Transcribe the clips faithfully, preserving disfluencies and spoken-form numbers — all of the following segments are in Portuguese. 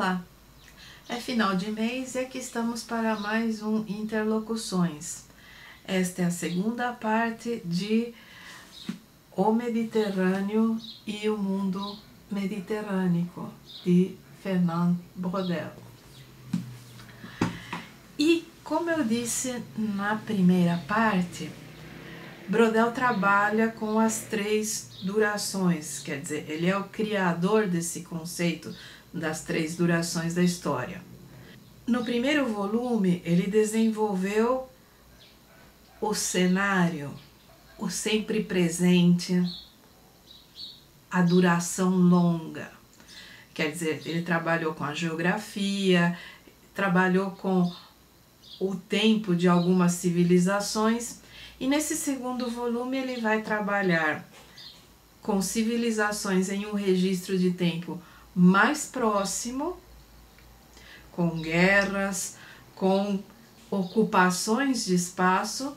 Olá! É final de mês e aqui estamos para mais um Interlocuções. Esta é a segunda parte de O Mediterrâneo e o Mundo Mediterrânico, de Fernand Braudel. E, como eu disse na primeira parte, Braudel trabalha com as três durações, quer dizer, ele é o criador desse conceito das três durações da história. No primeiro volume, ele desenvolveu o cenário, o sempre presente, a duração longa. Quer dizer, ele trabalhou com a geografia, trabalhou com o tempo de algumas civilizações, e nesse segundo volume ele vai trabalhar com civilizações em um registro de tempo mais próximo, com guerras, com ocupações de espaço,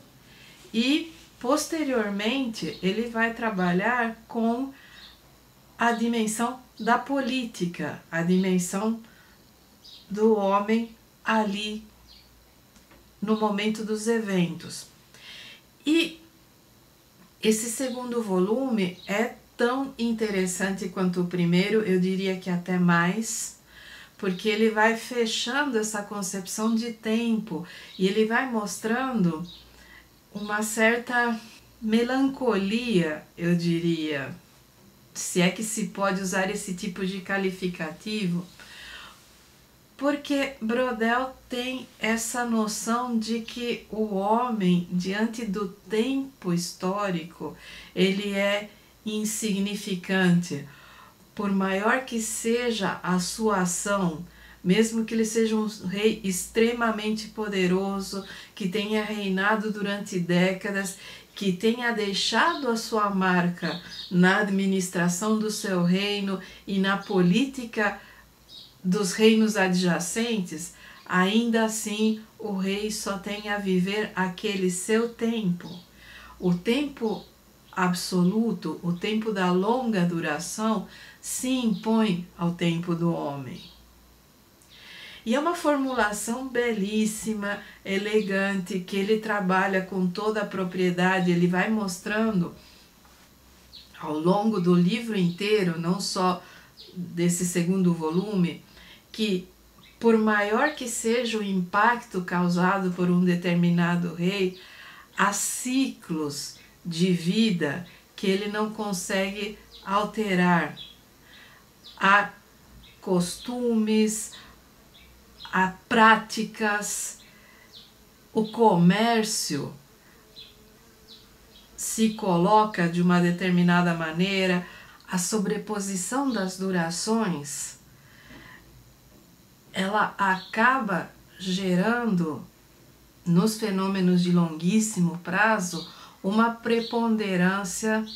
e posteriormente ele vai trabalhar com a dimensão da política, a dimensão do homem ali no momento dos eventos. E esse segundo volume é tão interessante quanto o primeiro, eu diria que até mais, porque ele vai fechando essa concepção de tempo e ele vai mostrando uma certa melancolia, eu diria, se é que se pode usar esse tipo de qualificativo, porque Braudel tem essa noção de que o homem, diante do tempo histórico, ele é insignificante. Por maior que seja a sua ação, mesmo que ele seja um rei extremamente poderoso, que tenha reinado durante décadas, que tenha deixado a sua marca na administração do seu reino e na política dos reinos adjacentes, ainda assim o rei só tem a viver aquele seu tempo. O tempo absoluto, o tempo da longa duração, se impõe ao tempo do homem. E é uma formulação belíssima, elegante, que ele trabalha com toda a propriedade, ele vai mostrando ao longo do livro inteiro, não só desse segundo volume, que por maior que seja o impacto causado por um determinado rei, há ciclos de vida que ele não consegue alterar. Há costumes, há práticas, o comércio se coloca de uma determinada maneira, a sobreposição das durações, ela acaba gerando nos fenômenos de longuíssimo prazo uma preponderância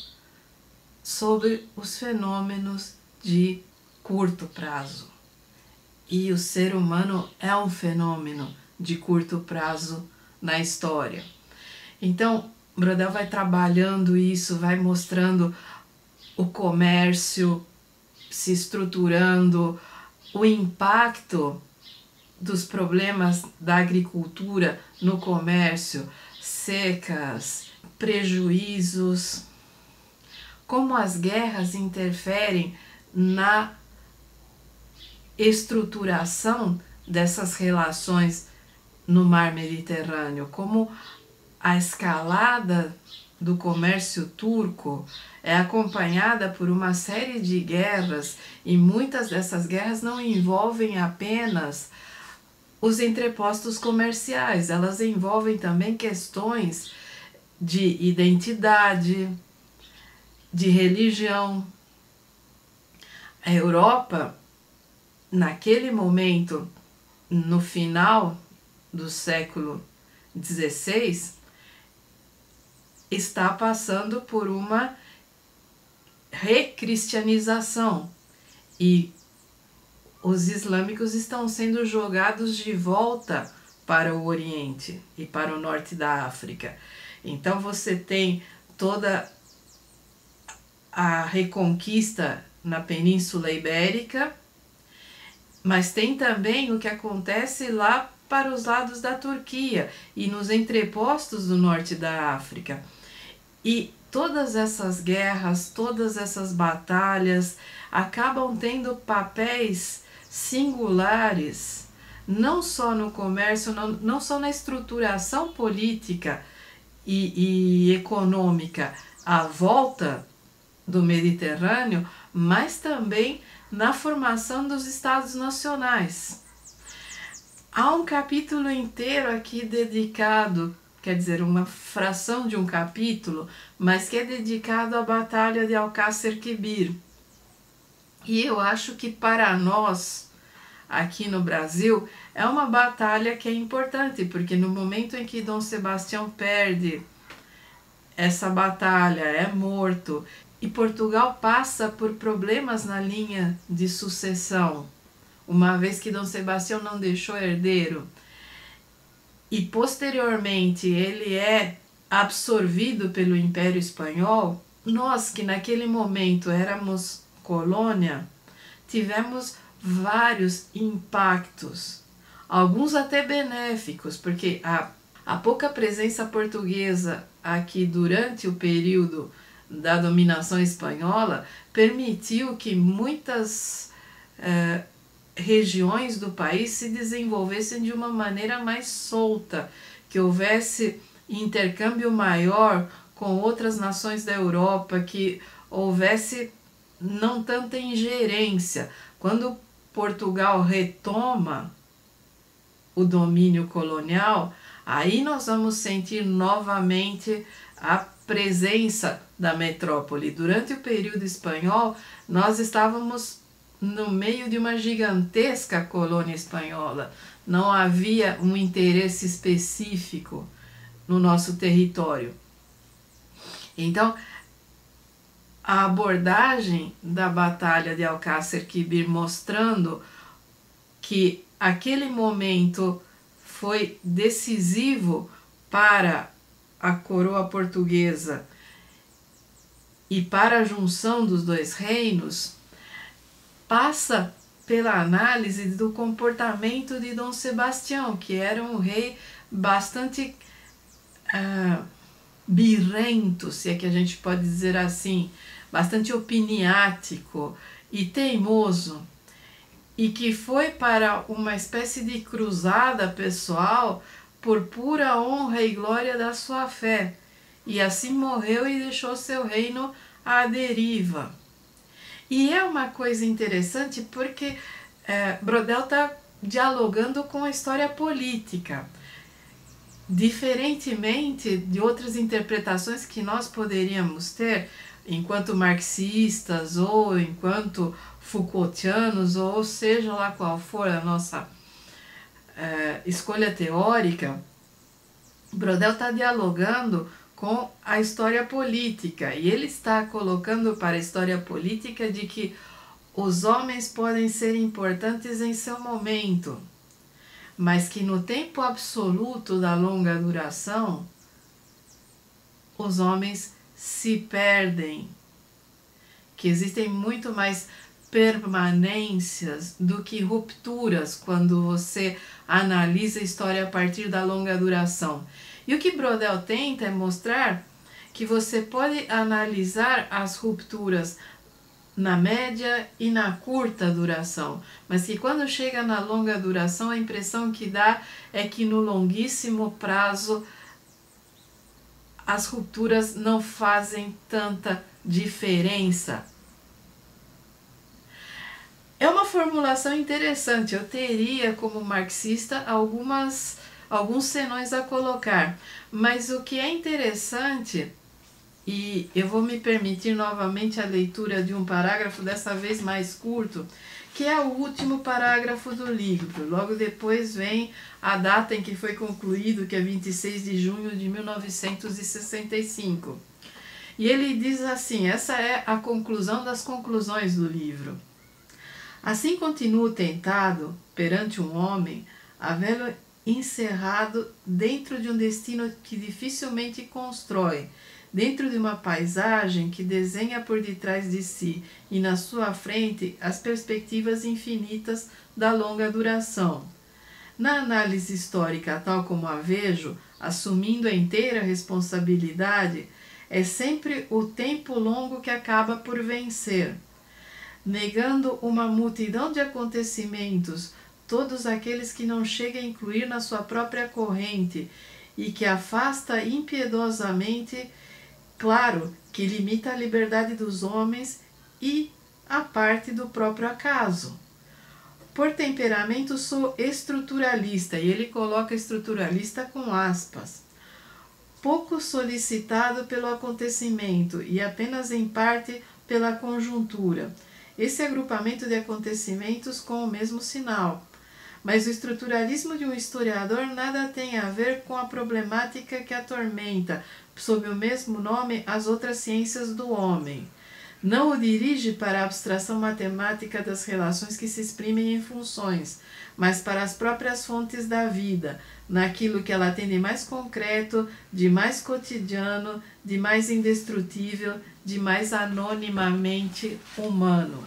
sobre os fenômenos de curto prazo. E o ser humano é um fenômeno de curto prazo na história. Então, Braudel vai trabalhando isso, vai mostrando o comércio se estruturando, o impacto dos problemas da agricultura no comércio, secas, prejuízos, como as guerras interferem na estruturação dessas relações no mar Mediterrâneo, como a escalada do comércio turco é acompanhada por uma série de guerras, e muitas dessas guerras não envolvem apenas os entrepostos comerciais, elas envolvem também questões de identidade, de religião. A Europa, naquele momento, no final do século dezesseis, está passando por uma recristianização e os islâmicos estão sendo jogados de volta para o Oriente e para o norte da África. Então você tem toda a reconquista na Península Ibérica, mas tem também o que acontece lá para os lados da Turquia e nos entrepostos do norte da África. E todas essas guerras, todas essas batalhas acabam tendo papéis singulares, não só no comércio, não, não só na estruturação política e, e econômica à volta do Mediterrâneo, mas também na formação dos estados nacionais. Há um capítulo inteiro aqui dedicado, quer dizer, uma fração de um capítulo, mas que é dedicado à Batalha de Alcácer-Quibir. E eu acho que para nós, aqui no Brasil, é uma batalha que é importante, porque no momento em que Dom Sebastião perde essa batalha, é morto, e Portugal passa por problemas na linha de sucessão, uma vez que Dom Sebastião não deixou herdeiro, e posteriormente ele é absorvido pelo Império Espanhol, nós que naquele momento éramos colônia, tivemos vários impactos, alguns até benéficos, porque a, a pouca presença portuguesa aqui durante o período da dominação espanhola permitiu que muitas eh, regiões do país se desenvolvessem de uma maneira mais solta, que houvesse intercâmbio maior com outras nações da Europa, que houvesse não tanta ingerência. Quando Portugal retoma o domínio colonial, aí nós vamos sentir novamente a presença da metrópole. Durante o período espanhol, nós estávamos no meio de uma gigantesca colônia espanhola. Não havia um interesse específico no nosso território. Então, a abordagem da Batalha de Alcácer-Quibir, mostrando que aquele momento foi decisivo para a coroa portuguesa e para a junção dos dois reinos, passa pela análise do comportamento de Dom Sebastião, que era um rei bastante ah, birrento, se é que a gente pode dizer assim, bastante opiniático e teimoso, e que foi para uma espécie de cruzada pessoal por pura honra e glória da sua fé, e assim morreu e deixou seu reino à deriva. E é uma coisa interessante porque é, Braudel está dialogando com a história política. Diferentemente de outras interpretações que nós poderíamos ter, enquanto marxistas ou enquanto Foucaultianos, ou seja lá qual for a nossa é, escolha teórica, Braudel está dialogando com a história política, e ele está colocando para a história política de que os homens podem ser importantes em seu momento, mas que no tempo absoluto da longa duração, os homens se perdem, que existem muito mais permanências do que rupturas quando você analisa a história a partir da longa duração. E o que Braudel tenta é mostrar que você pode analisar as rupturas na média e na curta duração, mas que quando chega na longa duração, a impressão que dá é que no longuíssimo prazo as rupturas não fazem tanta diferença. É uma formulação interessante, eu teria como marxista algumas... alguns senões a colocar, mas o que é interessante, e eu vou me permitir novamente a leitura de um parágrafo, dessa vez mais curto, que é o último parágrafo do livro. Logo depois vem a data em que foi concluído, que é vinte e seis de junho de mil novecentos e sessenta e cinco. E ele diz assim, essa é a conclusão das conclusões do livro. Assim continua tentado perante um homem, havendo encerrado dentro de um destino que dificilmente constrói, dentro de uma paisagem que desenha por detrás de si e na sua frente as perspectivas infinitas da longa duração. Na análise histórica, tal como a vejo, assumindo a inteira responsabilidade, é sempre o tempo longo que acaba por vencer, negando uma multidão de acontecimentos, todos aqueles que não chega a incluir na sua própria corrente e que afasta impiedosamente, claro, que limita a liberdade dos homens e a parte do próprio acaso. Por temperamento sou estruturalista, e ele coloca estruturalista com aspas, pouco solicitado pelo acontecimento e apenas em parte pela conjuntura, esse agrupamento de acontecimentos com o mesmo sinal. Mas o estruturalismo de um historiador nada tem a ver com a problemática que atormenta, sob o mesmo nome, as outras ciências do homem. Não o dirige para a abstração matemática das relações que se exprimem em funções, mas para as próprias fontes da vida, naquilo que ela tem de mais concreto, de mais cotidiano, de mais indestrutível, de mais anonimamente humano.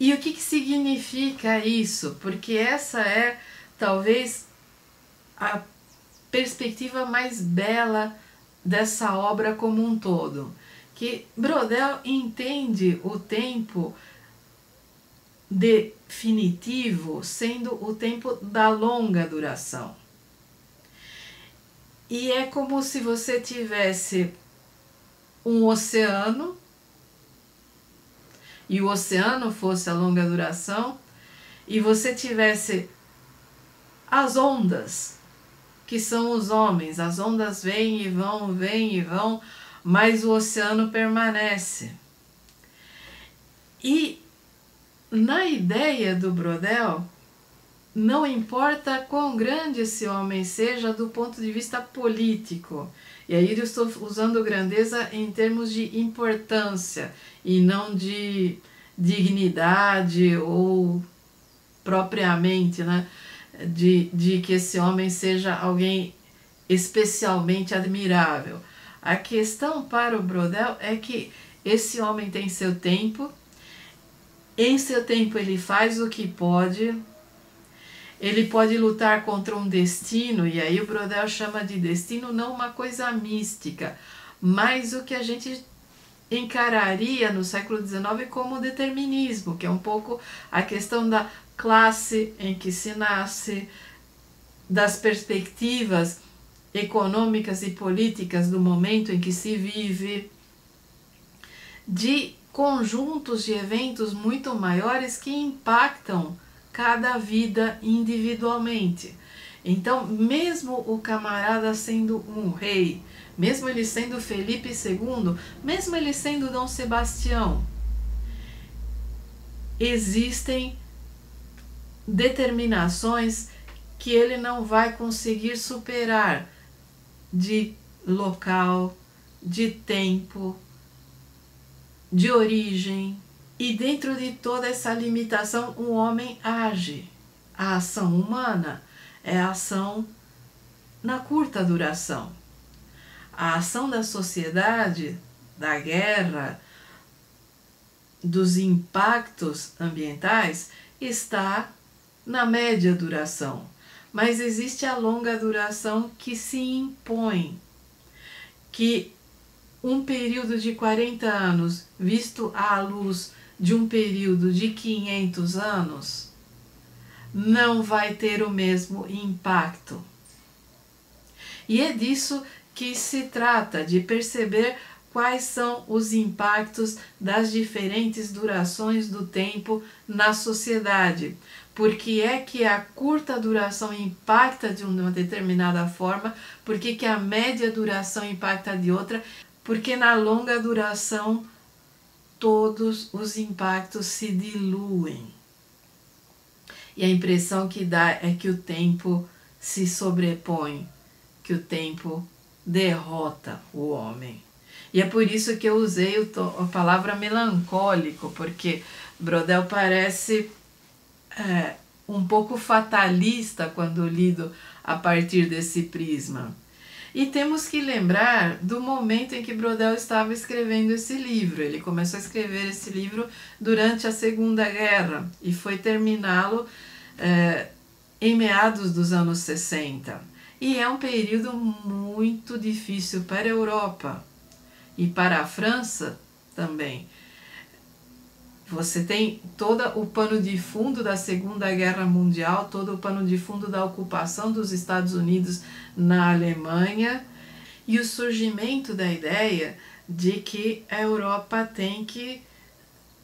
E o que, que significa isso? Porque essa é, talvez, a perspectiva mais bela dessa obra como um todo, que Braudel entende o tempo definitivo sendo o tempo da longa duração. E é como se você tivesse um oceano, e o oceano fosse a longa duração, e você tivesse as ondas, que são os homens. As ondas vêm e vão, vêm e vão, mas o oceano permanece. E na ideia do Braudel, não importa quão grande esse homem seja do ponto de vista político, e aí eu estou usando grandeza em termos de importância e não de dignidade ou propriamente, né? De, de que esse homem seja alguém especialmente admirável. A questão para o Braudel é que esse homem tem seu tempo, em seu tempo ele faz o que pode, ele pode lutar contra um destino, e aí o Braudel chama de destino não uma coisa mística, mas o que a gente encararia no século dezenove como determinismo, que é um pouco a questão da classe em que se nasce, das perspectivas econômicas e políticas do momento em que se vive, de conjuntos de eventos muito maiores que impactam cada vida individualmente. Então, mesmo o camarada sendo um rei, mesmo ele sendo Felipe segundo, mesmo ele sendo Dom Sebastião, existem determinações que ele não vai conseguir superar, de local, de tempo, de origem, e dentro de toda essa limitação o homem age. A ação humana é a ação na curta duração. A ação da sociedade, da guerra, dos impactos ambientais está na média duração, mas existe a longa duração que se impõe, que um período de quarenta anos, visto à luz de um período de quinhentos anos, não vai ter o mesmo impacto. E é disso que se trata, de perceber quais são os impactos das diferentes durações do tempo na sociedade. Por que é que a curta duração impacta de uma determinada forma, por que que a média duração impacta de outra, porque na longa duração todos os impactos se diluem. E a impressão que dá é que o tempo se sobrepõe, que o tempo derrota o homem. E é por isso que eu usei a palavra melancólico, porque Braudel parece é, um pouco fatalista quando lido a partir desse prisma. E temos que lembrar do momento em que Braudel estava escrevendo esse livro. Ele começou a escrever esse livro durante a Segunda Guerra e foi terminá-lo eh, em meados dos anos sessenta. E é um período muito difícil para a Europa e para a França também. Você tem todo o pano de fundo da Segunda Guerra Mundial, todo o pano de fundo da ocupação dos Estados Unidos na Alemanha e o surgimento da ideia de que a Europa tem que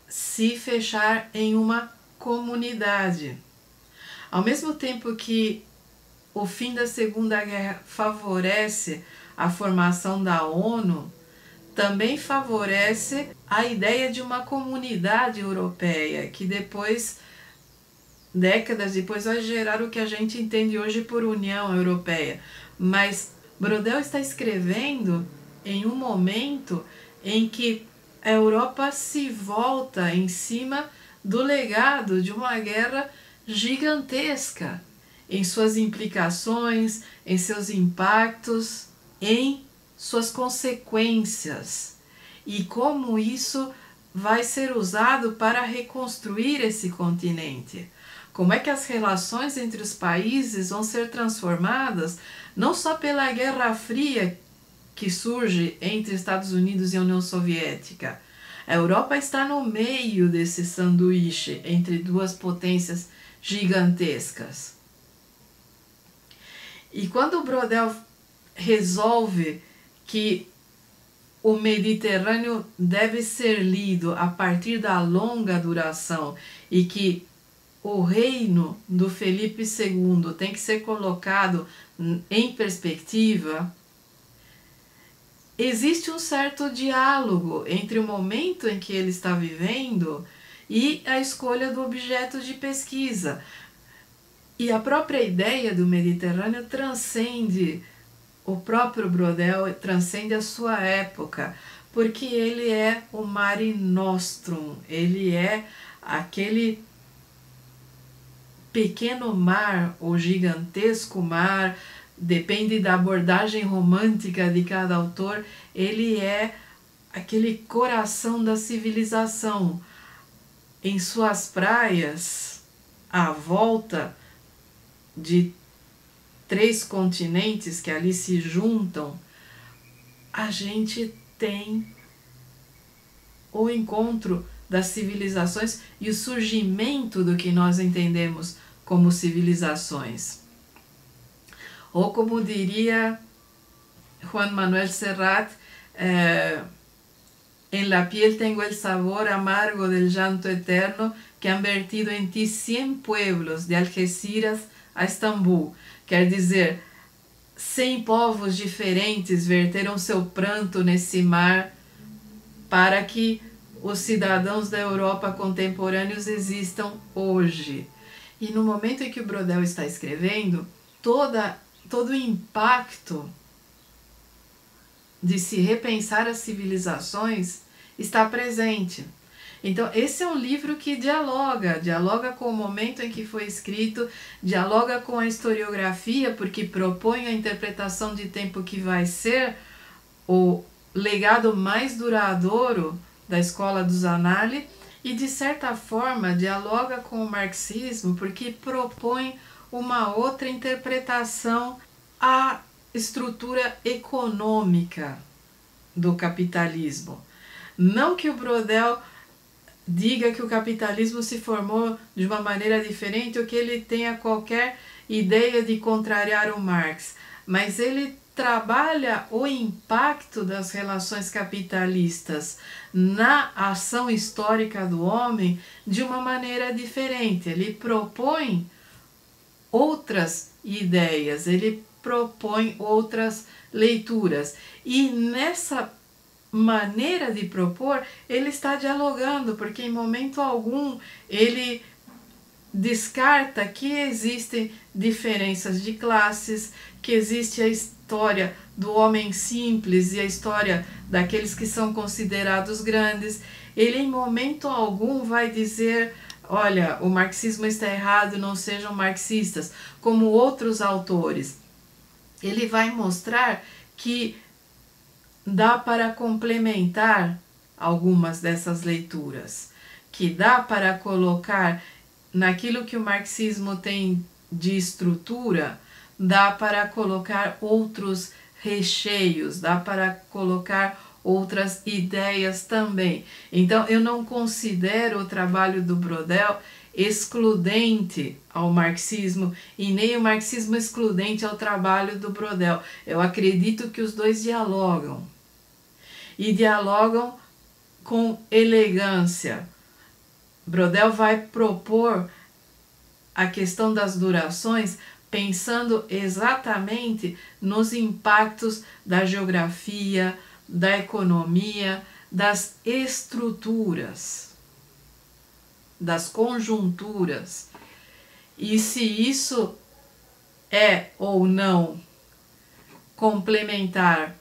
se fechar em uma comunidade. Ao mesmo tempo que o fim da Segunda Guerra favorece a formação da ONU, também favorece a ideia de uma comunidade europeia, que depois, décadas depois, vai gerar o que a gente entende hoje por União Europeia. Mas Braudel está escrevendo em um momento em que a Europa se volta em cima do legado de uma guerra gigantesca, em suas implicações, em seus impactos, em suas consequências e como isso vai ser usado para reconstruir esse continente. Como é que as relações entre os países vão ser transformadas, não só pela Guerra Fria que surge entre Estados Unidos e União Soviética. A Europa está no meio desse sanduíche entre duas potências gigantescas. E quando Braudel resolve que o Mediterrâneo deve ser lido a partir da longa duração e que o reino do Felipe segundo tem que ser colocado em perspectiva, existe um certo diálogo entre o momento em que ele está vivendo e a escolha do objeto de pesquisa. E a própria ideia do Mediterrâneo transcende o próprio Braudel, transcende a sua época, porque ele é o Mare Nostrum, ele é aquele pequeno mar ou gigantesco mar, depende da abordagem romântica de cada autor, ele é aquele coração da civilização. Em suas praias, à volta de três continentes que ali se juntam, a gente tem o encontro das civilizações e o surgimento do que nós entendemos como civilizações. Ou como diria Juan Manuel Serrat, eh, en la piel tengo el sabor amargo del llanto eterno que han vertido en ti cien pueblos de Algeciras a Istambul. Quer dizer, cem povos diferentes verteram seu pranto nesse mar para que os cidadãos da Europa contemporâneos existam hoje. E no momento em que o Braudel está escrevendo, toda, todo o impacto de se repensar as civilizações está presente. Então, esse é um livro que dialoga, dialoga com o momento em que foi escrito, dialoga com a historiografia, porque propõe a interpretação de tempo que vai ser o legado mais duradouro da Escola dos Annales e, de certa forma, dialoga com o marxismo, porque propõe uma outra interpretação à estrutura econômica do capitalismo. Não que o Braudel diga que o capitalismo se formou de uma maneira diferente ou que ele tenha qualquer ideia de contrariar o Marx, mas ele trabalha o impacto das relações capitalistas na ação histórica do homem de uma maneira diferente. Ele propõe outras ideias, ele propõe outras leituras e nessa maneira de propor, ele está dialogando, porque em momento algum ele descarta que existem diferenças de classes, que existe a história do homem simples e a história daqueles que são considerados grandes. Ele em momento algum vai dizer, olha, o marxismo está errado, não sejam marxistas, como outros autores. Ele vai mostrar que dá para complementar algumas dessas leituras, que dá para colocar naquilo que o marxismo tem de estrutura, dá para colocar outros recheios, dá para colocar outras ideias também. Então eu não considero o trabalho do Braudel excludente ao marxismo e nem o marxismo excludente ao trabalho do Braudel. Eu acredito que os dois dialogam e dialogam com elegância. Braudel vai propor a questão das durações pensando exatamente nos impactos da geografia, da economia, das estruturas, das conjunturas, e se isso é ou não complementar,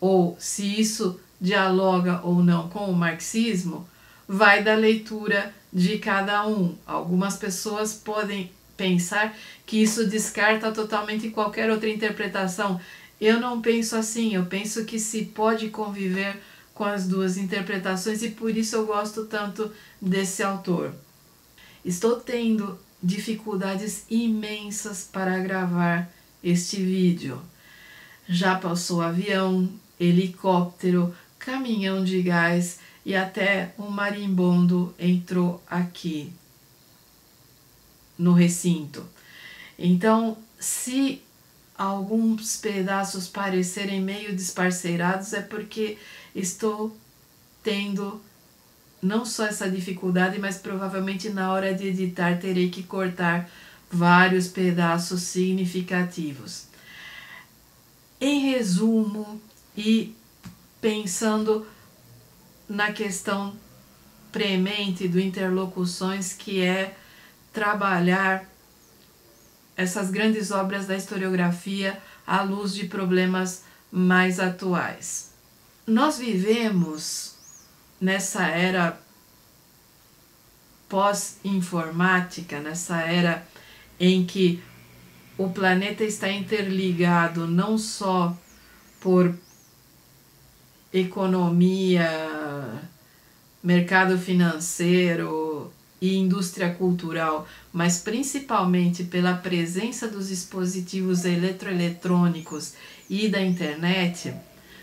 ou se isso dialoga ou não com o marxismo, vai da leitura de cada um. Algumas pessoas podem pensar que isso descarta totalmente qualquer outra interpretação. Eu não penso assim, eu penso que se pode conviver com as duas interpretações e por isso eu gosto tanto desse autor. Estou tendo dificuldades imensas para gravar este vídeo. Já passou avião, helicóptero, caminhão de gás e até um marimbondo entrou aqui no recinto. Então, se alguns pedaços parecerem meio desparceirados, é porque estou tendo não só essa dificuldade, mas provavelmente na hora de editar terei que cortar vários pedaços significativos. Em resumo, e pensando na questão premente do Interlocuções, que é trabalhar essas grandes obras da historiografia à luz de problemas mais atuais. Nós vivemos nessa era pós-informática, nessa era em que o planeta está interligado não só por economia, mercado financeiro e indústria cultural, mas principalmente pela presença dos dispositivos eletroeletrônicos e da internet,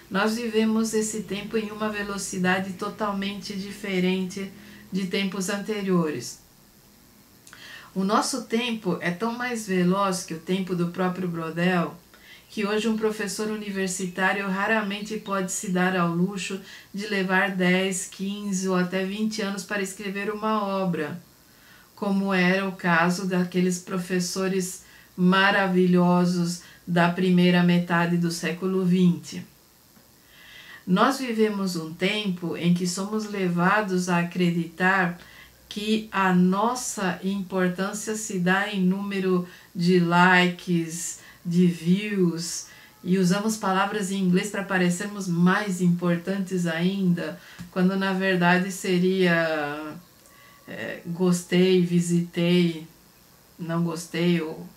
nós vivemos esse tempo em uma velocidade totalmente diferente de tempos anteriores. O nosso tempo é tão mais veloz que o tempo do próprio Braudel, que hoje um professor universitário raramente pode se dar ao luxo de levar dez, quinze ou até vinte anos para escrever uma obra, como era o caso daqueles professores maravilhosos da primeira metade do século vinte. Nós vivemos um tempo em que somos levados a acreditar que a nossa importância se dá em número de likes, de views, e usamos palavras em inglês para parecermos mais importantes ainda, quando na verdade seria é, gostei, visitei, não gostei ou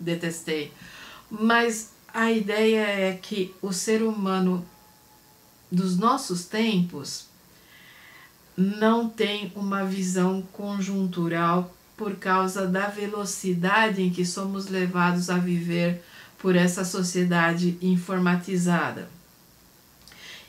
detestei. Mas a ideia é que o ser humano dos nossos tempos não tem uma visão conjuntural por causa da velocidade em que somos levados a viver por essa sociedade informatizada.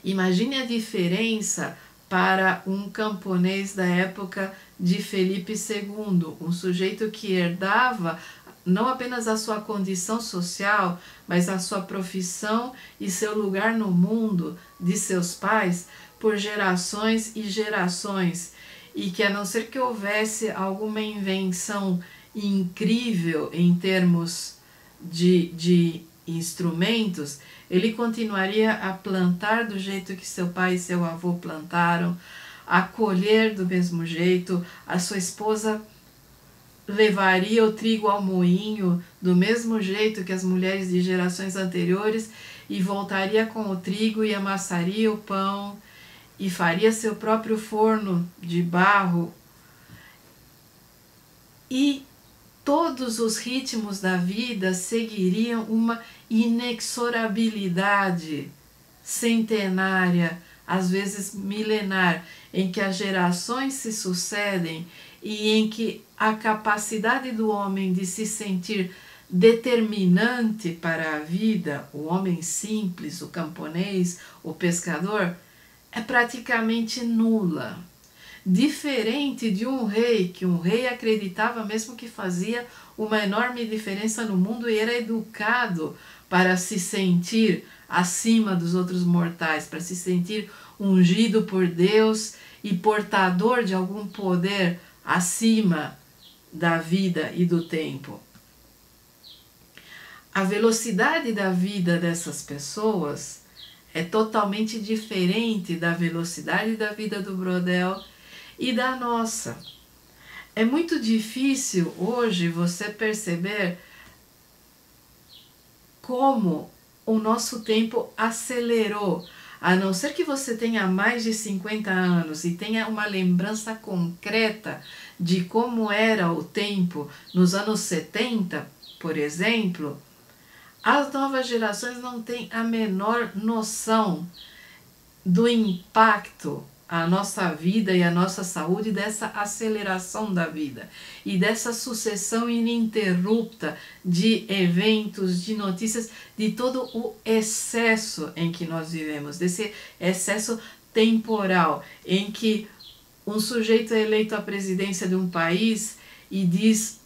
Imagine a diferença para um camponês da época de Felipe segundo, um sujeito que herdava não apenas a sua condição social, mas a sua profissão e seu lugar no mundo de seus pais por gerações e gerações, e que a não ser que houvesse alguma invenção incrível em termos de, de instrumentos, ele continuaria a plantar do jeito que seu pai e seu avô plantaram, a colher do mesmo jeito, a sua esposa levaria o trigo ao moinho do mesmo jeito que as mulheres de gerações anteriores e voltaria com o trigo e amassaria o pão, e faria seu próprio forno de barro. E todos os ritmos da vida seguiriam uma inexorabilidade centenária, às vezes milenar, em que as gerações se sucedem e em que a capacidade do homem de se sentir determinante para a vida, o homem simples, o camponês, o pescador, é praticamente nula. Diferente de um rei, que um rei acreditava mesmo que fazia uma enorme diferença no mundo e era educado para se sentir acima dos outros mortais, para se sentir ungido por Deus e portador de algum poder acima da vida e do tempo. A velocidade da vida dessas pessoas é totalmente diferente da velocidade da vida do Braudel e da nossa. É muito difícil hoje você perceber como o nosso tempo acelerou, a não ser que você tenha mais de cinquenta anos e tenha uma lembrança concreta de como era o tempo nos anos setenta, por exemplo. As novas gerações não têm a menor noção do impacto à nossa vida e à nossa saúde dessa aceleração da vida e dessa sucessão ininterrupta de eventos, de notícias, de todo o excesso em que nós vivemos, desse excesso temporal em que um sujeito é eleito à presidência de um país e diz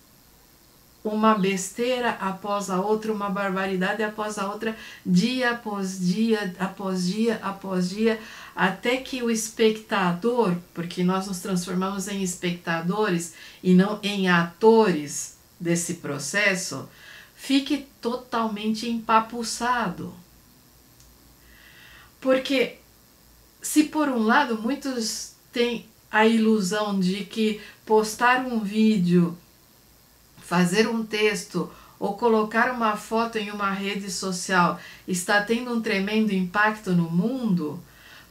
uma besteira após a outra, uma barbaridade após a outra, dia após dia, após dia, após dia, até que o espectador, porque nós nos transformamos em espectadores e não em atores desse processo, fique totalmente empapuçado. Porque, se por um lado muitos têm a ilusão de que postar um vídeo, fazer um texto ou colocar uma foto em uma rede social está tendo um tremendo impacto no mundo,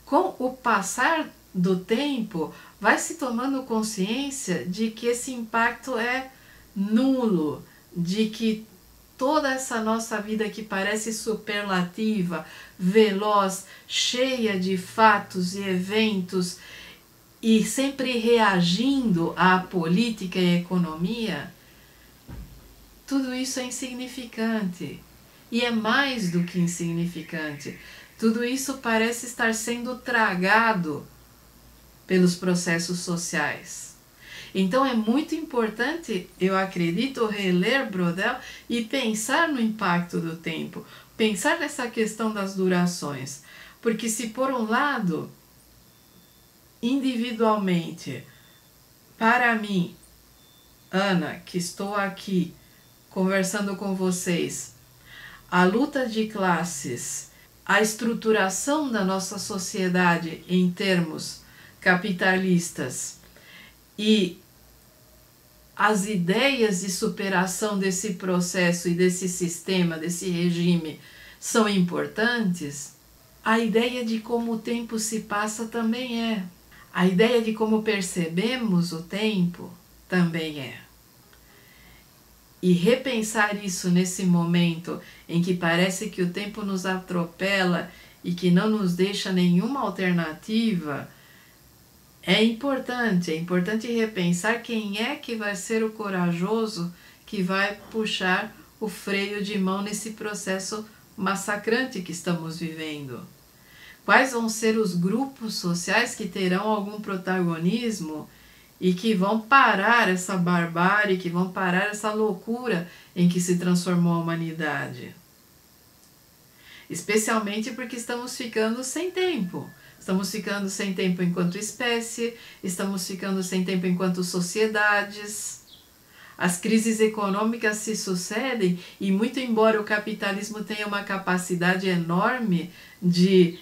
com o passar do tempo vai se tomando consciência de que esse impacto é nulo, de que toda essa nossa vida que parece superlativa, veloz, cheia de fatos e eventos e sempre reagindo à política e à economia, tudo isso é insignificante, e é mais do que insignificante. Tudo isso parece estar sendo tragado pelos processos sociais. Então é muito importante, eu acredito, reler Braudel e pensar no impacto do tempo, pensar nessa questão das durações. Porque se por um lado, individualmente, para mim, Ana, que estou aqui, conversando com vocês, a luta de classes, a estruturação da nossa sociedade em termos capitalistas e as ideias de superação desse processo e desse sistema, desse regime, são importantes, a ideia de como o tempo se passa também é. A ideia de como percebemos o tempo também é. E repensar isso nesse momento em que parece que o tempo nos atropela e que não nos deixa nenhuma alternativa, é importante. É importante repensar quem é que vai ser o corajoso que vai puxar o freio de mão nesse processo massacrante que estamos vivendo. Quais vão ser os grupos sociais que terão algum protagonismo e que vão parar essa barbárie, que vão parar essa loucura em que se transformou a humanidade. Especialmente porque estamos ficando sem tempo. Estamos ficando sem tempo enquanto espécie, estamos ficando sem tempo enquanto sociedades. As crises econômicas se sucedem e, muito embora o capitalismo tenha uma capacidade enorme de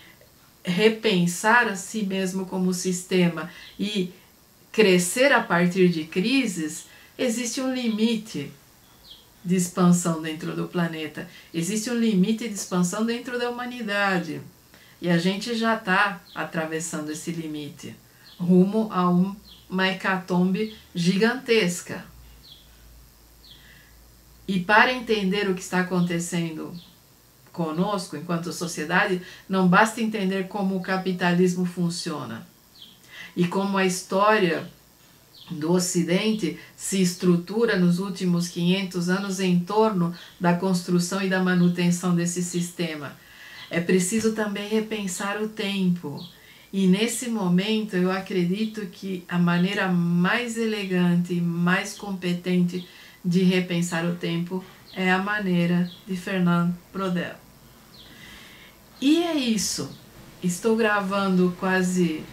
repensar a si mesmo como sistema e crescer a partir de crises, existe um limite de expansão dentro do planeta. Existe um limite de expansão dentro da humanidade. E a gente já está atravessando esse limite, rumo a uma hecatombe gigantesca. E para entender o que está acontecendo conosco, enquanto sociedade, não basta entender como o capitalismo funciona e como a história do Ocidente se estrutura nos últimos quinhentos anos em torno da construção e da manutenção desse sistema. É preciso também repensar o tempo. E nesse momento eu acredito que a maneira mais elegante e mais competente de repensar o tempo é a maneira de Fernand Braudel. E é isso. Estou gravando quase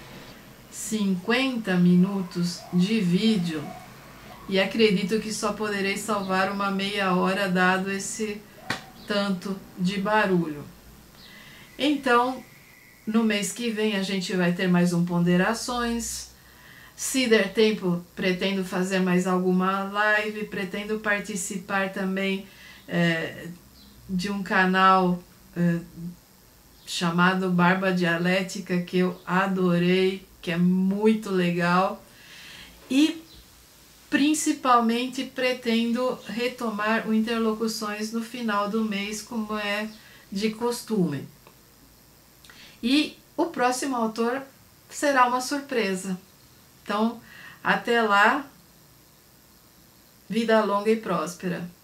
cinquenta minutos de vídeo e acredito que só poderei salvar uma meia hora dado esse tanto de barulho. Então, no mês que vem a gente vai ter mais um Ponderações. Se der tempo, pretendo fazer mais alguma live, pretendo participar também é, de um canal é, chamado Barba Dialética, que eu adorei, que é muito legal, e principalmente pretendo retomar o Interlocuções no final do mês, como é de costume. E o próximo autor será uma surpresa. Então, até lá, vida longa e próspera.